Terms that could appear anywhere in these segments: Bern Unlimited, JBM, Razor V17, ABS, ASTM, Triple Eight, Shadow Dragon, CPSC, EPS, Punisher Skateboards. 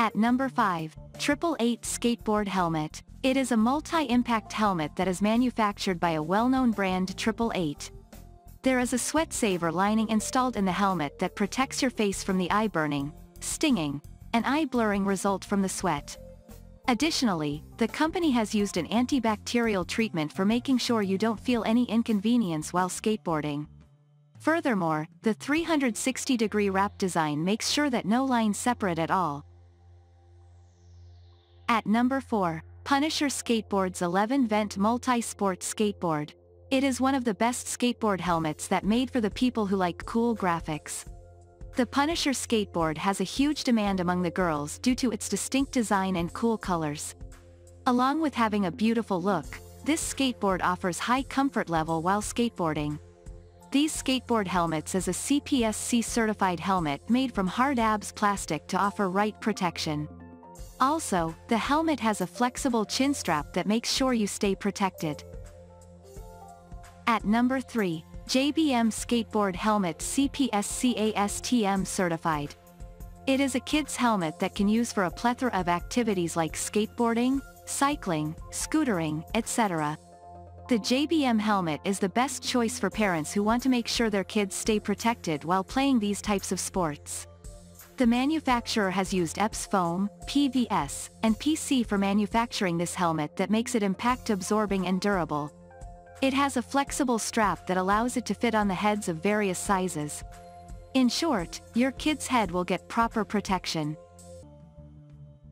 At number 5, Triple Eight Skateboard Helmet. It is a multi-impact helmet that is manufactured by a well-known brand, Triple Eight. There is a sweat saver lining installed in the helmet that protects your face from the eye burning, stinging, and eye blurring result from the sweat. Additionally, the company has used an antibacterial treatment for making sure you don't feel any inconvenience while skateboarding. Furthermore, the 360-degree wrap design makes sure that no lines separate at all. At number 4, Punisher Skateboards 11-Vent Multi-Sport Skateboard. It is one of the best skateboard helmets that made for the people who like cool graphics. The Punisher Skateboard has a huge demand among the girls due to its distinct design and cool colors. Along with having a beautiful look, this skateboard offers high comfort level while skateboarding. These skateboard helmets is a CPSC certified helmet made from hard ABS plastic to offer right protection. Also, the helmet has a flexible chin strap that makes sure you stay protected. At number 3, JBM Skateboard Helmet CPSC ASTM Certified. It is a kids helmet that can use for a plethora of activities like skateboarding, cycling, scootering, etc. The JBM helmet is the best choice for parents who want to make sure their kids stay protected while playing these types of sports. The manufacturer has used EPS foam, PVS, and PC for manufacturing this helmet that makes it impact-absorbing and durable. It has a flexible strap that allows it to fit on the heads of various sizes. In short, your kid's head will get proper protection.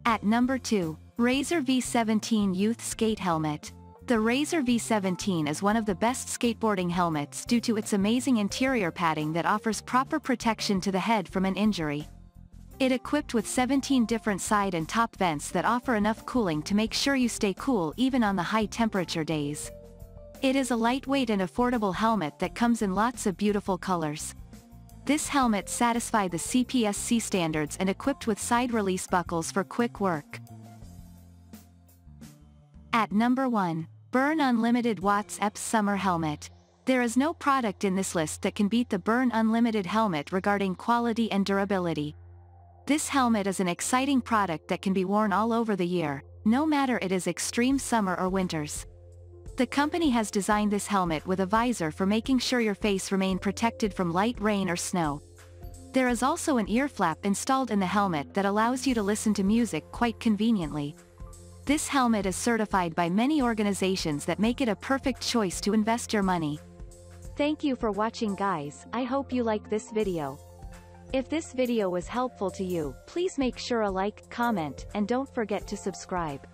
At number 2, Razor V17 Youth Skate Helmet. The Razor V17 is one of the best skateboarding helmets due to its amazing interior padding that offers proper protection to the head from an injury. It equipped with 17 different side and top vents that offer enough cooling to make sure you stay cool even on the high temperature days. It is a lightweight and affordable helmet that comes in lots of beautiful colors. This helmet satisfies the CPSC standards and equipped with side release buckles for quick work. At number 1, Bern Unlimited Watts EPS Summer Helmet. There is no product in this list that can beat the Bern Unlimited helmet regarding quality and durability. This helmet is an exciting product that can be worn all over the year, no matter it is extreme summer or winters. The company has designed this helmet with a visor for making sure your face remain protected from light rain or snow. There is also an ear flap installed in the helmet that allows you to listen to music quite conveniently. This helmet is certified by many organizations that make it a perfect choice to invest your money. Thank you for watching, guys. I hope you like this video. If this video was helpful to you, please make sure a like, comment, and don't forget to subscribe.